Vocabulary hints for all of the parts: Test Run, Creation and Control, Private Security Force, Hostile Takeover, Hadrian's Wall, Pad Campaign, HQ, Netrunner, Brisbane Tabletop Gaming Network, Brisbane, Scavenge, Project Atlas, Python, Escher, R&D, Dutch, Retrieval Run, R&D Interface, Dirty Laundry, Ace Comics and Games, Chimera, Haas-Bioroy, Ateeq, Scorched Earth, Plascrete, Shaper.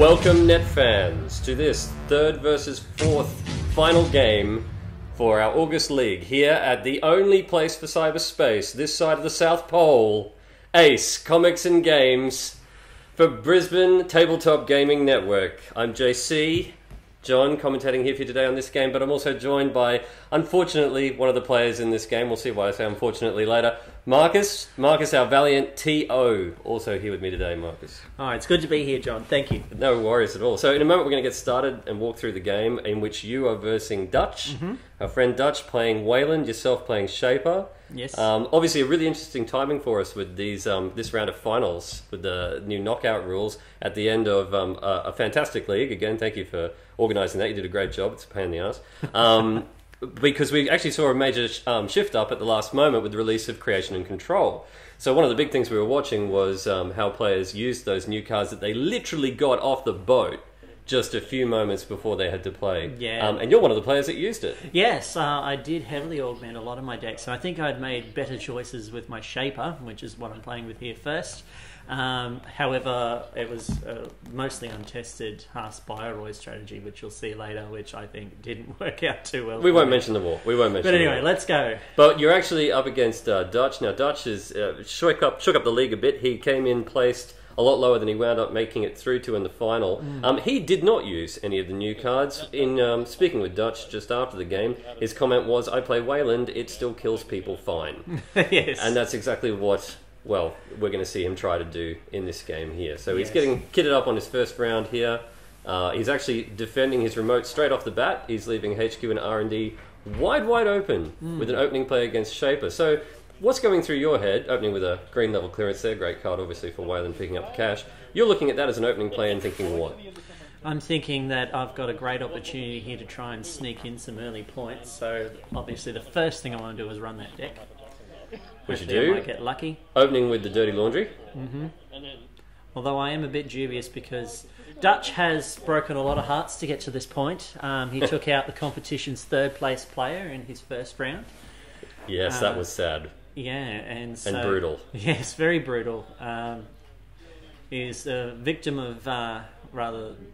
Welcome, NetFans, to this third versus fourth final game for our August League here at the only place for cyberspace this side of the South Pole, Ace Comics and Games, for Brisbane Tabletop Gaming Network. I'm JC, John, commentating here for you today on this game, but I'm also joined by, unfortunately, one of the players in this game. We'll see why I say unfortunately later. Marcus, our valiant TO, also here with me today, Marcus. Alright, it's good to be here, John. Thank you. No worries at all. So in a moment we're going to get started and walk through the game in which you are versing Dutch, our friend Dutch playing Weyland, yourself playing Shaper. Yes. Obviously a really interesting timing for us with these this round of finals with the new knockout rules at the end of a fantastic league. Again, thank you for organising that. You did a great job. It's a pain in the ass. Because we actually saw a major shift up at the last moment with the release of Creation and Control. So one of the big things we were watching was how players used those new cards that they literally got off the boat just a few moments before they had to play. Yeah. And you're one of the players that used it. Yes, I did heavily augment a lot of my decks. So I think I'd made better choices with my Shaper, which is what I'm playing with here first. However, it was mostly untested Haas-Bioroy strategy, which you'll see later, which I think didn't work out too well. We won't mention the war. We won't mention the war. But anyway, let's go. But you're actually up against Dutch. Now, Dutch is, shook up the league a bit. He came in placed a lot lower than he wound up making it through to in the final. He did not use any of the new cards. In speaking with Dutch just after the game, his comment was, "I play Weyland, it still kills people fine." Yes. And that's exactly what, well, we're going to see him try to do in this game here. So he's getting kitted up on his first round here. He's actually defending his remote straight off the bat. He's leaving HQ and R&D wide open with an opening play against Shaper. So what's going through your head, opening with a Green Level Clearance there, great card obviously for Weyland picking up the cash. You're looking at that as an opening play and thinking what? I'm thinking that I've got a great opportunity here to try and sneak in some early points, so obviously the first thing I want to do is run that deck. Which you do. I might get lucky. Opening with the Dirty Laundry. Although I am a bit dubious because Dutch has broken a lot of hearts to get to this point. He took out the competition's third place player in his first round. Yes, that was sad. Yeah, and brutal. Yes, very brutal. He's a victim of,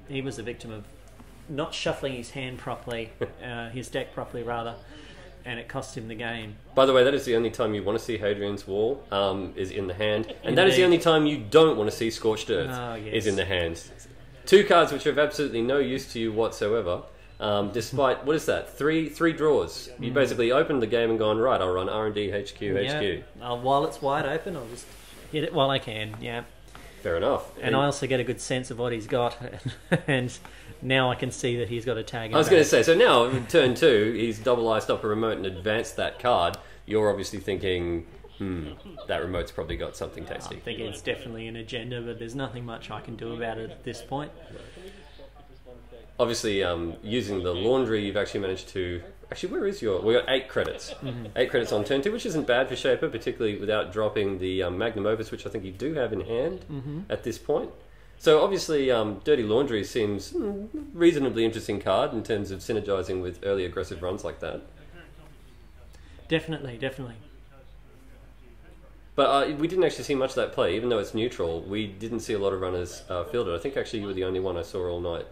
he was a victim of not shuffling his hand properly, his deck properly rather, and it cost him the game. By the way, that is the only time you want to see Hadrian's Wall is in the hand, and that is the only time you don't want to see Scorched Earth is in the hand. Two cards which have absolutely no use to you whatsoever. Despite, what is that, three draws? You basically opened the game and gone, right, I'll run R&D, HQ, HQ. While it's wide open, I'll just hit it while I can, yeah. Fair enough. And I also get a good sense of what he's got, and now I can see that he's got a tag. I was going to say, so now, in turn two, he's double-iced up a remote and advanced that card. You're obviously thinking, that remote's probably got something tasty. I think it's definitely an agenda, but there's nothing much I can do about it at this point. Obviously, using the laundry, you've actually managed to... Actually, where is your... We got 8 credits. 8 credits on turn 2, which isn't bad for Shaper, particularly without dropping the Magnum Opus, which I think you do have in hand at this point. So, obviously, Dirty Laundry seems reasonably interesting card in terms of synergizing with early aggressive runs like that. Definitely, definitely. But we didn't actually see much of that play. Even though it's neutral, we didn't see a lot of runners fielded. I think, actually, you were the only one I saw all night.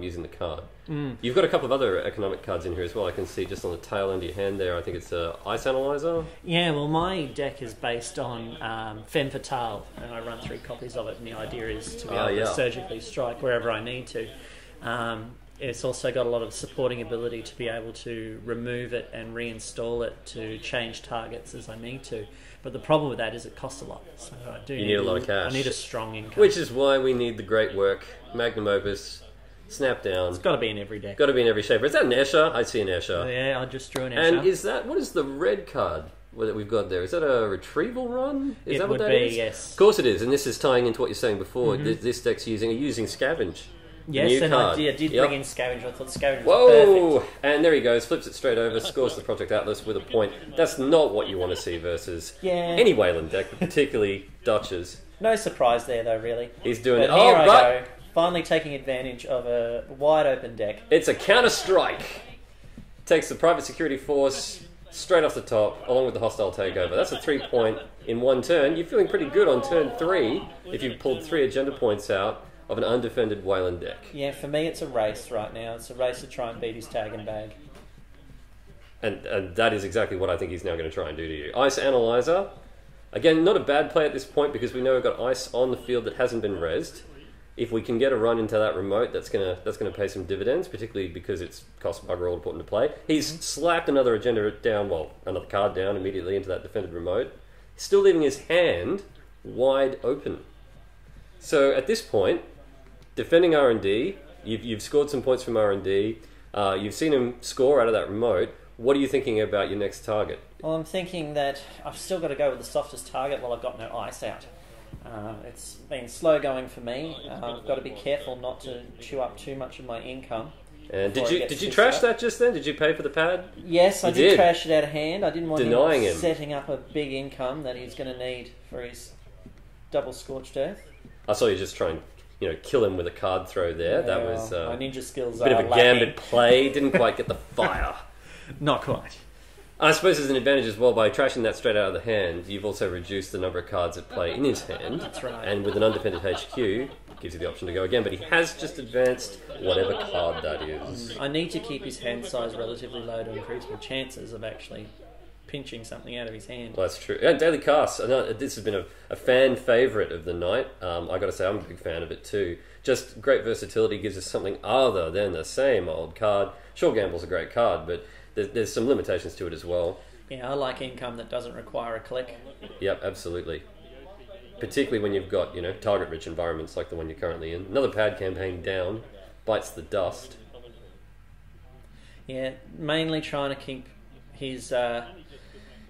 Using the card. You've got a couple of other economic cards in here as well. I can see just on the tail end of your hand there, I think it's an Ice Analyzer. Yeah, well my deck is based on Femme Fatale, and I run 3 copies of it, and the idea is to be able to surgically strike wherever I need to. It's also got a lot of supporting ability to be able to remove it and reinstall it to change targets as I need to. But the problem with that is it costs a lot. So I do need a lot of cash. I need a strong income. Which is why we need the great work, Magnum Opus, Snap down. It's got to be in every deck. Got to be in every Shaper. Is that an Escher? I see an Escher. Yeah, I just drew an Escher. And is that, what is the red card that we've got there? Is that a Retrieval Run? Is that what that is? Yes. Of course it is, and this is tying into what you're saying before. This deck's using Scavenge. Yes, and I did bring in Scavenge. I thought Scavenge was perfect. And there he goes, flips it straight over, scores the Project Atlas with a point. That's not what you want to see versus any Weyland deck, but particularly Dutch's. No surprise there, though, really. He's doing it. Oh, right. Finally taking advantage of a wide-open deck. It's a Counter-Strike. Takes the Private Security Force straight off the top, along with the Hostile Takeover. That's a 3-point in one turn. You're feeling pretty good on turn 3, if you've pulled 3 agenda points out. of an undefended Weyland deck. Yeah, for me it's a race right now. It's a race to try and beat his tag and bag. And that is exactly what I think he's now going to try and do to you. Ice Analyzer. Again, not a bad play at this point because we know we've got ice on the field that hasn't been rezzed. If we can get a run into that remote, that's gonna pay some dividends, particularly because it's cost bugger all to put into play. He's slapped another agenda down, well, another card down immediately into that defended remote. Still leaving his hand wide open. So at this point, defending R&D, you've scored some points from R&D, you've seen him score out of that remote. What are you thinking about your next target? Well, I'm thinking that I've still got to go with the softest target while I've got no ice out. It's been slow going for me. I've got to be careful not to chew up too much of my income. And did you trash that just then? Did you pay for the pad? Yes, I did trash it out of hand. I didn't want him setting up a big income that he's going to need for his double Scorched Earth. I saw you just try and kill him with a card throw there. Yeah, that was my ninja skills. A bit of a gambit play. Didn't quite get the fire. Not quite. I suppose there's an advantage as well. By trashing that straight out of the hand, you've also reduced the number of cards at play in his hand. That's right. And with an undefended HQ, it gives you the option to go again, but he has just advanced whatever card that is. I need to keep his hand size relatively low to increase my chances of actually pinching something out of his hand. Well, that's true. Yeah, Daily Casts. This has been a fan favourite of the night. I got to say, I'm a big fan of it too. Just great versatility, gives us something other than the same old card. Sure, Gamble's a great card, but there's some limitations to it as well. Yeah, I like income that doesn't require a click. Yep, absolutely. Particularly when you've got, target-rich environments like the one you're currently in. Another pad campaign down, bites the dust. Yeah, mainly trying to keep his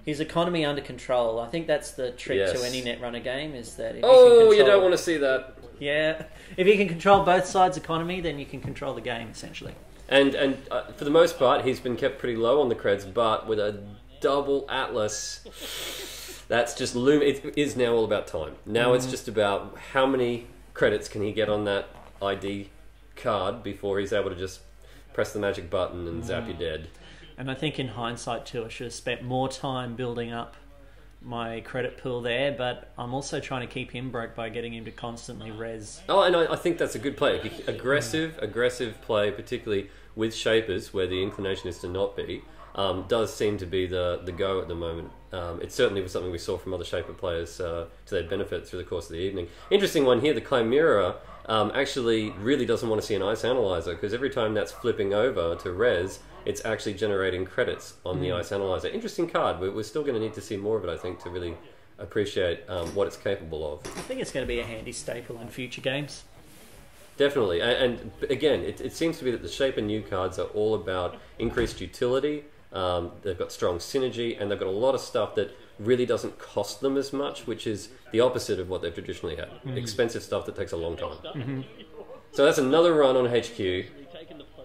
economy under control. I think that's the trick to any Netrunner game, is that if you don't want to see that. Yeah, if you can control both sides' economy, then you can control the game, essentially. And for the most part, he's been kept pretty low on the creds, but with a double Atlas, that's just looming. It is now all about time. Now it's just about how many credits can he get on that ID card before he's able to just press the magic button and zap you dead. And I think in hindsight too, I should have spent more time building up my credit pool there, but I'm also trying to keep him broke by getting him to constantly res. Oh, and I think that's a good play. Aggressive play, particularly with Shapers, where the inclination is to not be, does seem to be the go at the moment. It certainly was something we saw from other Shaper players to their benefit through the course of the evening. Interesting one here, the Chimera actually really doesn't want to see an Ice Analyzer, because every time that's flipping over to res, it's actually generating credits on the Ice Analyzer. Interesting card. We're still going to need to see more of it, I think, to really appreciate what it's capable of. I think it's going to be a handy staple in future games. Definitely. And again, it seems to be that the Shaper new cards are all about increased utility. They've got strong synergy, and they've got a lot of stuff that really doesn't cost them as much, which is the opposite of what they've traditionally had. Expensive stuff that takes a long time. So that's another run on HQ.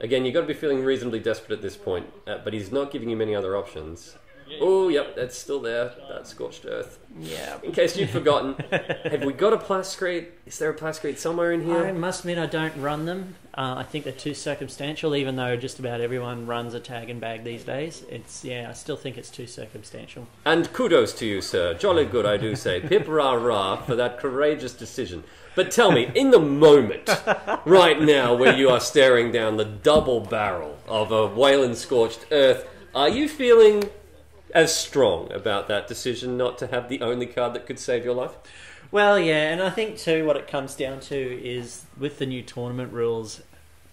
Again, you've got to be feeling reasonably desperate at this point, but he's not giving you many other options. Oh, yep, that's still there, that Scorched Earth. Yeah. In case you've forgotten, have we got a Plascrete? Is there a Plascrete somewhere in here? I must admit I don't run them. I think they're too circumstantial, even though just about everyone runs a tag and bag these days. I still think it's too circumstantial. And kudos to you, sir. Jolly good, I do say. Pip rah-rah for that courageous decision. But tell me, in the moment, right now, where you are staring down the double barrel of a Weyland Scorched Earth, are you feeling as strong about that decision not to have the only card that could save your life? Well, yeah, and I think, too, what it comes down to is with the new tournament rules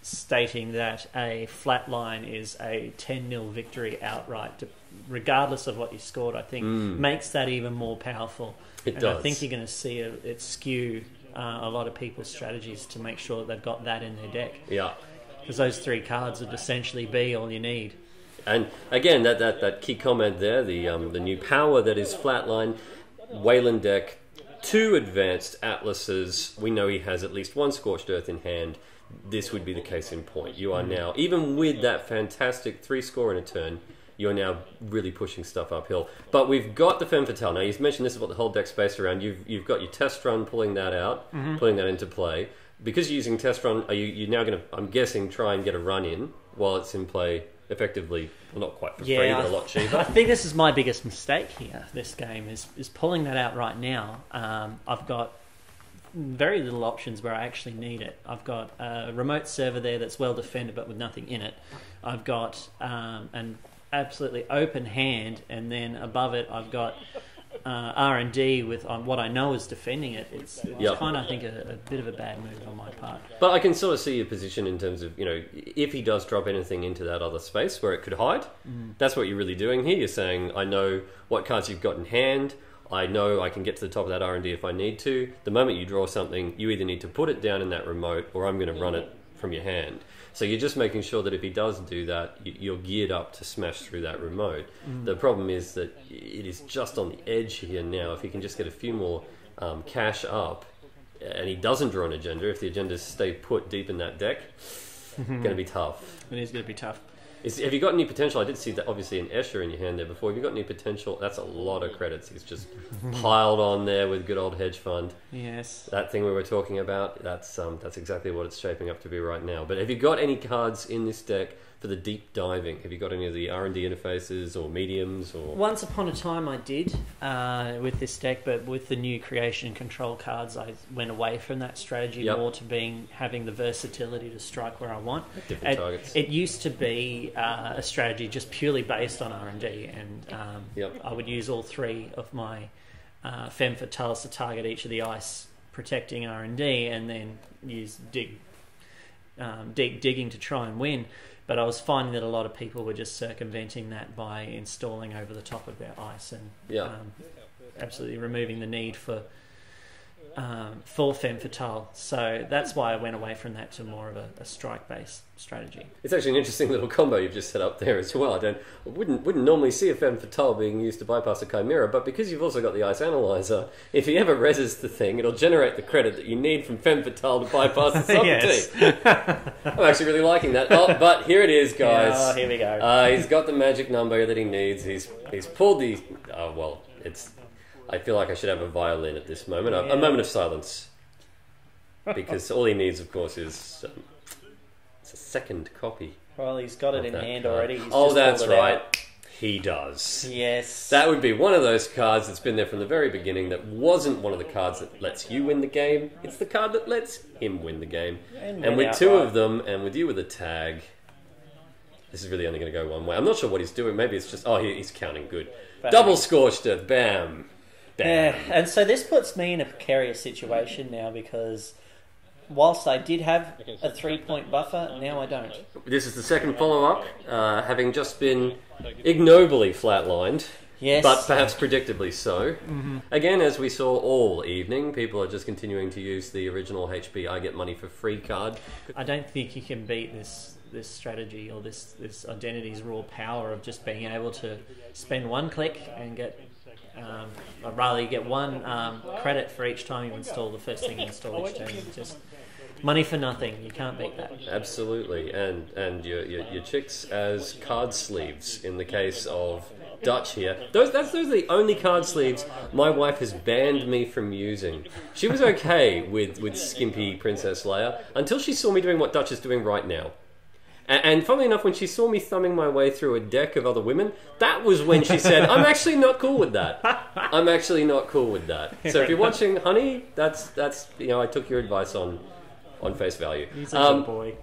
stating that a flat line is a 10-0 victory outright, regardless of what you scored, I think, makes that even more powerful. It does. I think you're going to see it skew a lot of people's strategies to make sure that they've got that in their deck. Yeah. Because those three cards would essentially be all you need. And again, that key comment there, the new power that is Flatline, Weyland deck, two advanced Atlases. We know he has at least one Scorched Earth in hand. This would be the case in point. You are now, even with that fantastic 3 score in a turn, you're now really pushing stuff uphill. But we've got the Femme Fatale. Now, you've mentioned this about the whole deck space around. You've got your Test Run pulling that out, pulling that into play. Because you're using Test Run, you're now going to, I'm guessing, try and get a run in while it's in play effectively. Well, not quite for free, but a lot cheaper. I think this is my biggest mistake here, this game, is pulling that out right now. I've got very little options where I actually need it. I've got a remote server there that's well defended but with nothing in it. I've got an absolutely open hand, and then above it I've got R&D with what I know is defending it. It's yep. kind of, I think, a bit of a bad move on my part. But I can sort of see your position in terms of, you know, if he does drop anything into that other space where it could hide, that's what you're really doing here. You're saying, I know what cards you've got in hand. I know I can get to the top of that R&D if I need to. The moment you draw something, you either need to put it down in that remote or I'm going to run it from your hand. So you're just making sure that if he does do that, you're geared up to smash through that remote. The problem is that it is just on the edge here now. If he can just get a few more cash up and he doesn't draw an agenda, if the agendas stay put deep in that deck, it's going to be tough. It is going to be tough. Have you got any potential? I did see that obviously an Escher in your hand there before. Have you got any potential? That's a lot of credits. He's just piled on there with good old hedge fund. Yes. That thing we were talking about, that's exactly what it's shaping up to be right now. But have you got any cards in this deck for the deep diving? Have you got any of the R&D interfaces or mediums? Or once upon a time I did with this deck, but with the new creation and control cards, I went away from that strategy more to having the versatility to strike where I want. Different targets. It used to be a strategy just purely based on R&D, and I would use all three of my Femme Fatales to target each of the ice protecting R&D, and then use digging to try and win. But I was finding that a lot of people were just circumventing that by installing over the top of their ice and absolutely removing the need for Femme Fatale. So that's why I went away from that to more of a strike-based strategy. It's actually an interesting little combo you've just set up there as well. I wouldn't normally see a Femme Fatale being used to bypass a Chimera, but because you've also got the Ice Analyzer, if he ever reses the thing, it'll generate the credit that you need from Femme Fatale to bypass the sovereignty. I'm actually really liking that. Oh, but here it is, guys. Oh, here we go. He's got the magic number that he needs. He's pulled the... Oh, well, it's... I feel like I should have a violin at this moment. Yeah. A moment of silence. Because all he needs, of course, is it's a second copy. Well, he's got it in hand already. Oh, that's right. He does. Yes. That would be one of those cards that's been there from the very beginning that wasn't one of the cards that lets you win the game. It's the card that lets him win the game. And with two of them, and with you with a tag, this is really only going to go one way. I'm not sure what he's doing. Maybe it's just, oh, he's counting good. Double Scorched Earth. Bam. Yeah, and so this puts me in a precarious situation now, because whilst I did have a 3-point buffer, now I don't. This is the second follow-up, having just been ignobly flatlined, yes, but perhaps predictably so. Again, as we saw all evening, people are just continuing to use the original HB I Get Money for Free card. I don't think you can beat this strategy or this identity's raw power of just being able to spend one click and get... I'd rather you get one credit for each time you install the first thing you install each turn. Just money for nothing. You can't beat that. Absolutely. And your chicks as card sleeves in the case of Dutch here. Those are the only card sleeves my wife has banned me from using. She was okay with skimpy Princess Leia until she saw me doing what Dutch is doing right now. And funnily enough, when she saw me thumbing my way through a deck of other women, that was when she said, I'm actually not cool with that. I'm actually not cool with that. So if you're watching, honey, that's you know, I took your advice on face value. He's a good boy.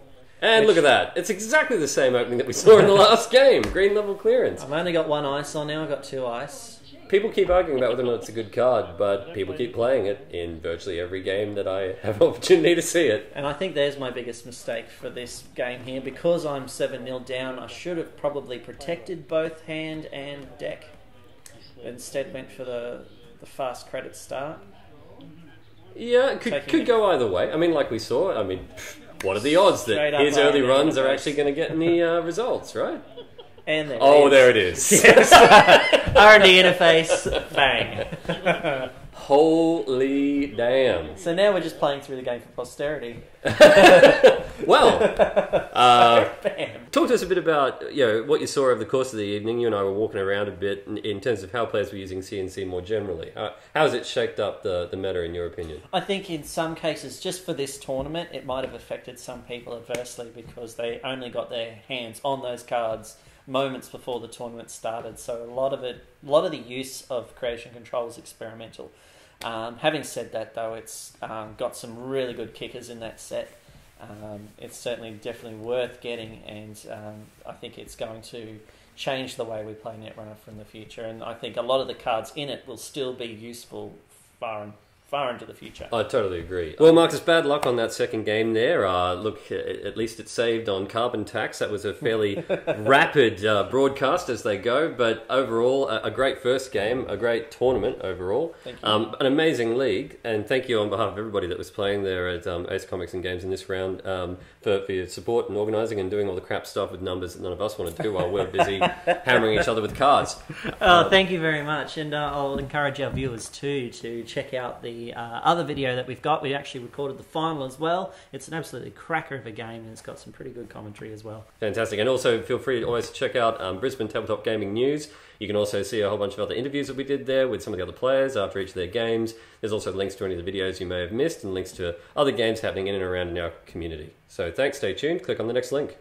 And look at that. It's exactly the same opening that we saw in the last game. Green level clearance. I've only got one ice on now. I've got two ice. People keep arguing about whether or not it's a good card, but people keep playing it in virtually every game that I have an opportunity to see it. And I think there's my biggest mistake for this game here. Because I'm 7-0 down, I should have probably protected both hand and deck. But instead went for the fast credit start. Yeah, it could go either way. I mean, like we saw, I mean, what are the odds that his early runs are actually going to get any results, right? And there there it is. Yes. R&D interface, bang. Holy damn. So now we're just playing through the game for posterity. Well, talk to us a bit about, you know, what you saw over the course of the evening. You and I were walking around a bit in terms of how players were using CNC more generally. How has it shaped up the meta in your opinion? I think in some cases, just for this tournament, it might have affected some people adversely because they only got their hands on those cards moments before the tournament started, so a lot of the use of creation control is experimental. Having said that, though, it's got some really good kickers in that set. It's certainly definitely worth getting, and I think it's going to change the way we play Netrunner from the future. And I think a lot of the cards in it will still be useful far into the future. I totally agree. Well, Marcus, bad luck on that second game there. Look, at least it saved on carbon tax. That was a fairly rapid broadcast as they go, but overall, a great first game, a great tournament overall. Thank you. An amazing league, and thank you on behalf of everybody that was playing there at Ace Comics and Games in this round for your support and organising and doing all the crap stuff with numbers that none of us want to do while we're busy hammering each other with cards. Thank you very much, and I'll encourage our viewers too to check out the other video that we've got. We actually recorded the final as well. It's an absolutely cracker of a game, and it's got some pretty good commentary as well. Fantastic. And also feel free to always check out Brisbane Tabletop Gaming News. You can also see a whole bunch of other interviews that we did there with some of the other players after each of their games. There's also links to any of the videos you may have missed and links to other games happening in and around in our community. So thanks, stay tuned, click on the next link.